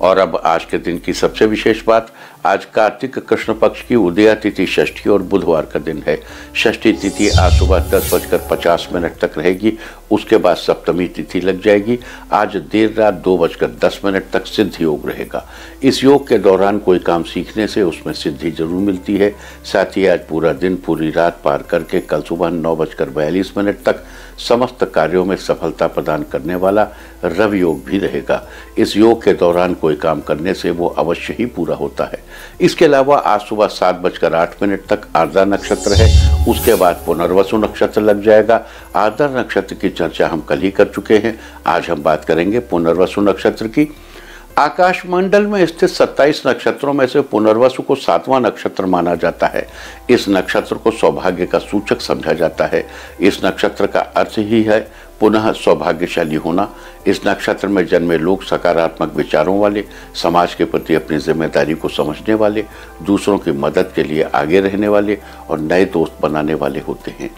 और अब आज के दिन की सबसे विशेष बात, आज कार्तिक कृष्ण पक्ष की उदया तिथि षष्ठी और बुधवार का दिन है। षष्ठी तिथि आज सुबह 10:50 तक रहेगी, उसके बाद सप्तमी तिथि लग जाएगी। आज देर रात 2:10 तक सिद्ध योग रहेगा। इस योग के दौरान कोई काम सीखने से उसमें सिद्धि जरूर मिलती है। साथ ही आज पूरा दिन पूरी रात पार करके कल सुबह 9:42 तक समस्त कार्यों में सफलता प्रदान करने वाला रवि योग भी रहेगा। इस योग के दौरान कोई काम करने से वो अवश्य ही पूरा होता है। इसके अलावा आज सुबह 7:08 तक आर्द्रा नक्षत्र है, उसके बाद पुनर्वसु नक्षत्र लग जाएगा। आर्द्रा नक्षत्र की चर्चा हम कल ही कर चुके हैं, आज हम बात करेंगे पुनर्वसु नक्षत्र की। आकाशमंडल में स्थित 27 नक्षत्रों में से पुनर्वसु को 7वां नक्षत्र माना जाता है। इस नक्षत्र को सौभाग्य का सूचक समझा जाता है। इस नक्षत्र का अर्थ ही है पुनः सौभाग्यशाली होना। इस नक्षत्र में जन्मे लोग सकारात्मक विचारों वाले, समाज के प्रति अपनी जिम्मेदारी को समझने वाले, दूसरों की मदद के लिए आगे रहने वाले और नए दोस्त बनाने वाले होते हैं।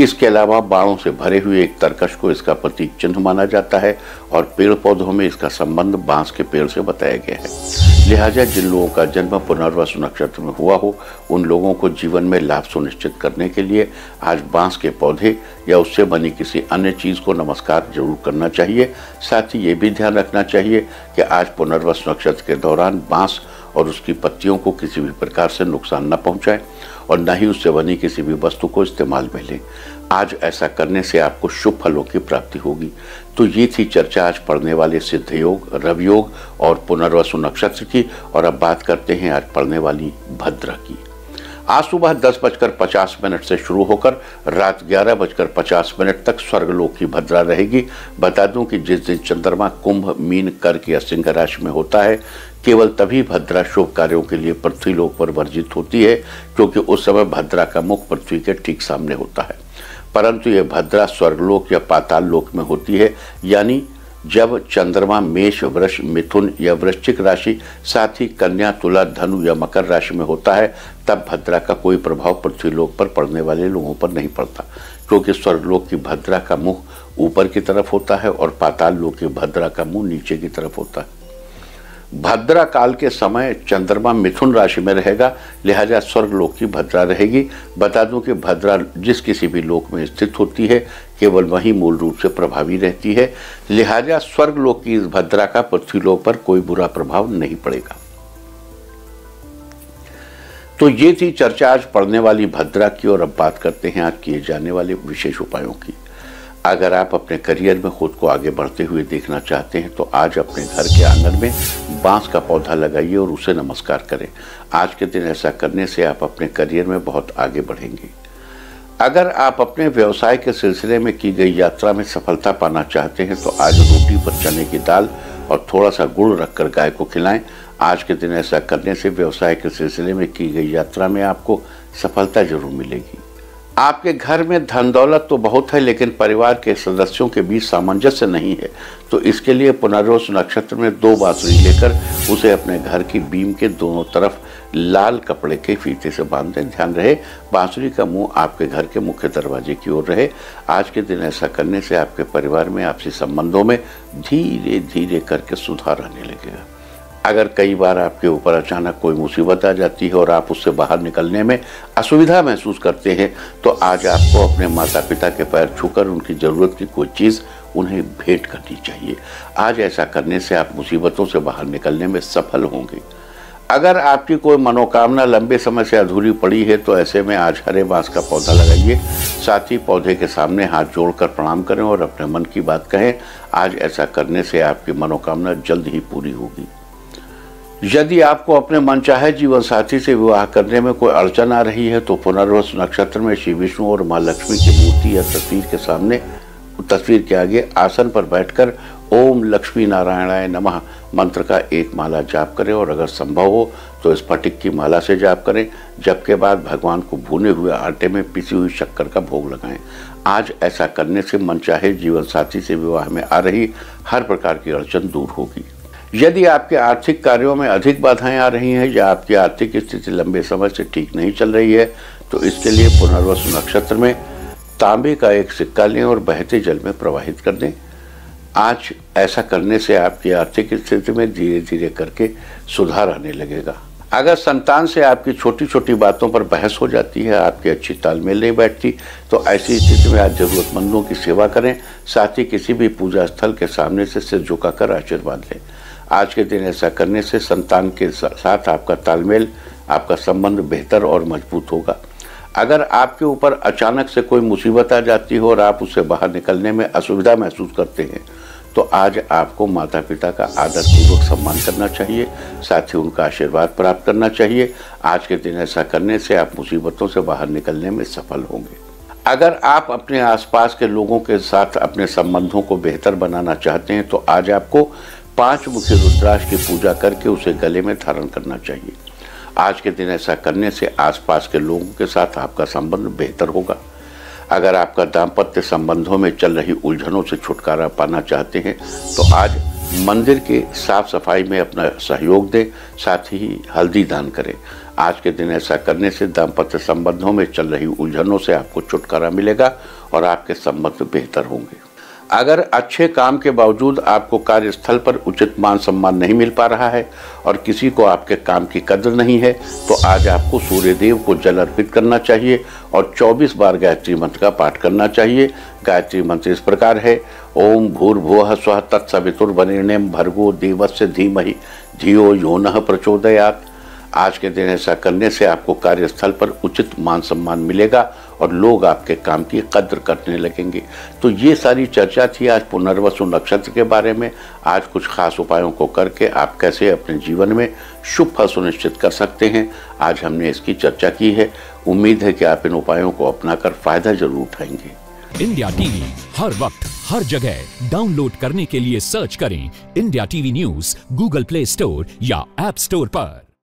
इसके अलावा बाणों से भरे हुए एक तरकश को इसका प्रतीक चिन्ह माना जाता है और पेड़ पौधों में इसका संबंध बांस के पेड़ से बताया गया है। लिहाजा जिन लोगों का जन्म पुनर्वसु नक्षत्र में हुआ हो, उन लोगों को जीवन में लाभ सुनिश्चित करने के लिए आज बांस के पौधे या उससे बनी किसी अन्य चीज़ को नमस्कार जरूर करना चाहिए। साथ ही ये भी ध्यान रखना चाहिए कि आज पुनर्वसु नक्षत्र के दौरान बांस और उसकी पत्तियों को किसी भी प्रकार से नुकसान न पहुंचाएं और न ही उससे बनी किसी भी वस्तु को इस्तेमाल में लें। आज ऐसा करने से आपको शुभ फलों की प्राप्ति होगी। तो ये थी चर्चा आज पढ़ने वाले सिद्ध योग, रवि योग और पुनर्वसु नक्षत्र की। और अब बात करते हैं आज पढ़ने वाली भद्रा की। आज सुबह 10:50 से शुरू होकर रात 11:50 तक स्वर्गलोक की भद्रा रहेगी। बता दूं कि जिस दिन चंद्रमा कुंभ, मीन, कर्क या सिंह राशि में होता है, केवल तभी भद्रा शुभ कार्यों के लिए पृथ्वीलोक पर वर्जित होती है, क्योंकि उस समय भद्रा का मुख पृथ्वी के ठीक सामने होता है। परंतु यह भद्रा स्वर्गलोक या पाताल लोक में होती है, यानी जब चंद्रमा मेष, वृष, मिथुन या वृश्चिक राशि, साथ ही कन्या, तुला, धनु या मकर राशि में होता है, तब भद्रा का कोई प्रभाव पृथ्वीलोक पर पड़ने वाले लोगों पर नहीं पड़ता, क्योंकि स्वर्गलोक की भद्रा का मुँह ऊपर की तरफ होता है और पाताल लोक की भद्रा का मुँह नीचे की तरफ होता है। भद्रा काल के समय चंद्रमा मिथुन राशि में रहेगा, लिहाजा स्वर्गलोक की भद्रा रहेगी। बता दूं कि भद्रा जिस किसी भी लोक में स्थित होती है, केवल वहीं मूल रूप से प्रभावी रहती है। लिहाजा स्वर्गलोक की इस भद्रा का पृथ्वीलोक पर कोई बुरा प्रभाव नहीं पड़ेगा। तो ये थी चर्चा आज पढ़ने वाली भद्रा की। और अब बात करते हैं आज किए जाने वाले विशेष उपायों की। अगर आप अपने करियर में खुद को आगे बढ़ते हुए देखना चाहते हैं, तो आज अपने घर के आंगन में बांस का पौधा लगाइए और उसे नमस्कार करें। आज के दिन ऐसा करने से आप अपने करियर में बहुत आगे बढ़ेंगे। अगर आप अपने व्यवसाय के सिलसिले में की गई यात्रा में सफलता पाना चाहते हैं, तो आज रोटी पर चने की दाल और थोड़ा सा गुड़ रखकर गाय को खिलाएं। आज के दिन ऐसा करने से व्यवसाय के सिलसिले में की गई यात्रा में आपको सफलता जरूर मिलेगी। आपके घर में धन दौलत तो बहुत है, लेकिन परिवार के सदस्यों के बीच सामंजस्य नहीं है, तो इसके लिए पुनर्वसु नक्षत्र में 2 बांसुरी लेकर उसे अपने घर की बीम के दोनों तरफ लाल कपड़े के फीते से बांध दें। ध्यान रहे, बांसुरी का मुंह आपके घर के मुख्य दरवाजे की ओर रहे। आज के दिन ऐसा करने से आपके परिवार में आपसी संबंधों में धीरे धीरे करके सुधार आने लगेगा। अगर कई बार आपके ऊपर अचानक कोई मुसीबत आ जाती है और आप उससे बाहर निकलने में असुविधा महसूस करते हैं, तो आज आपको अपने माता पिता के पैर छूकर उनकी ज़रूरत की कोई चीज़ उन्हें भेंट करनी चाहिए। आज ऐसा करने से आप मुसीबतों से बाहर निकलने में सफल होंगे। अगर आपकी कोई मनोकामना लंबे समय से अधूरी पड़ी है, तो ऐसे में आज हरे बांस का पौधा लगाइए। साथ ही पौधे के सामने हाथ जोड़कर प्रणाम करें और अपने मन की बात कहें। आज ऐसा करने से आपकी मनोकामना जल्द ही पूरी होगी। यदि आपको अपने मनचाहे जीवन साथी से विवाह करने में कोई अड़चन आ रही है, तो पुनर्वसु नक्षत्र में श्री विष्णु और मां लक्ष्मी की मूर्ति या तस्वीर के आगे आसन पर बैठकर ओम लक्ष्मी नारायणाय नमः मंत्र का एक माला जाप करें, और अगर संभव हो तो स्फटिक की माला से जाप करें। जप के बाद भगवान को भुने हुए आटे में पिसी हुई शक्कर का भोग लगाएं। आज ऐसा करने से मनचाहे जीवन साथी से विवाह में आ रही हर प्रकार की अड़चन दूर होगी। यदि आपके आर्थिक कार्यों में अधिक बाधाएं आ रही हैं या आपकी आर्थिक स्थिति लंबे समय से ठीक नहीं चल रही है, तो इसके लिए पुनर्वसु नक्षत्र में तांबे का एक सिक्का लें और बहते जल में प्रवाहित कर दें। आज ऐसा करने से आपकी आर्थिक स्थिति में धीरे धीरे करके सुधार आने लगेगा। अगर संतान से आपकी छोटी छोटी बातों पर बहस हो जाती है, आपकी अच्छी तालमेल नहीं बैठती, तो ऐसी स्थिति में आप ज़रूरतमंदों की सेवा करें, साथ ही किसी भी पूजा स्थल के सामने से सिर झुकाकर आशीर्वाद लें। आज के दिन ऐसा करने से संतान के साथ आपका तालमेल, आपका संबंध बेहतर और मजबूत होगा। अगर आपके ऊपर अचानक से कोई मुसीबत आ जाती हो और आप उससे बाहर निकलने में असुविधा महसूस करते हैं, तो आज आपको माता पिता का आदर पूर्वक सम्मान करना चाहिए, साथ ही उनका आशीर्वाद प्राप्त करना चाहिए। आज के दिन ऐसा करने से आप मुसीबतों से बाहर निकलने में सफल होंगे। अगर आप अपने आसपास के लोगों के साथ अपने संबंधों को बेहतर बनाना चाहते हैं, तो आज आपको 5 मुखी रुद्राक्ष की पूजा करके उसे गले में धारण करना चाहिए। आज के दिन ऐसा करने से आसपास के लोगों के साथ आपका संबंध बेहतर होगा। अगर आपका दाम्पत्य संबंधों में चल रही उलझनों से छुटकारा पाना चाहते हैं, तो आज मंदिर के साफ सफाई में अपना सहयोग दें, साथ ही हल्दी दान करें। आज के दिन ऐसा करने से दाम्पत्य संबंधों में चल रही उलझनों से आपको छुटकारा मिलेगा और आपके संबंध बेहतर होंगे। अगर अच्छे काम के बावजूद आपको कार्यस्थल पर उचित मान सम्मान नहीं मिल पा रहा है और किसी को आपके काम की कद्र नहीं है, तो आज आपको सूर्यदेव को जल अर्पित करना चाहिए और 24 बार गायत्री मंत्र का पाठ करना चाहिए। गायत्री मंत्र इस प्रकार है: ओम भूर्भुवः स्वः तत्सवितुर्वरेण्यं भर्गो देवस्य धीमहि धियो यो नः प्रचोदयात्। आज के दिन ऐसा करने से आपको कार्यस्थल पर उचित मान सम्मान मिलेगा और लोग आपके काम की कद्र करने लगेंगे। तो ये सारी चर्चा थी आज पुनर्वसु नक्षत्र के बारे में। आज कुछ खास उपायों को करके आप कैसे अपने जीवन में शुभ फल सुनिश्चित कर सकते हैं, आज हमने इसकी चर्चा की है। उम्मीद है कि आप इन उपायों को अपनाकर फायदा जरूर उठाएंगे। इंडिया टीवी हर वक्त हर जगह डाउनलोड करने के लिए सर्च करें IndiaTV News Google Play Store या ऐप स्टोर पर।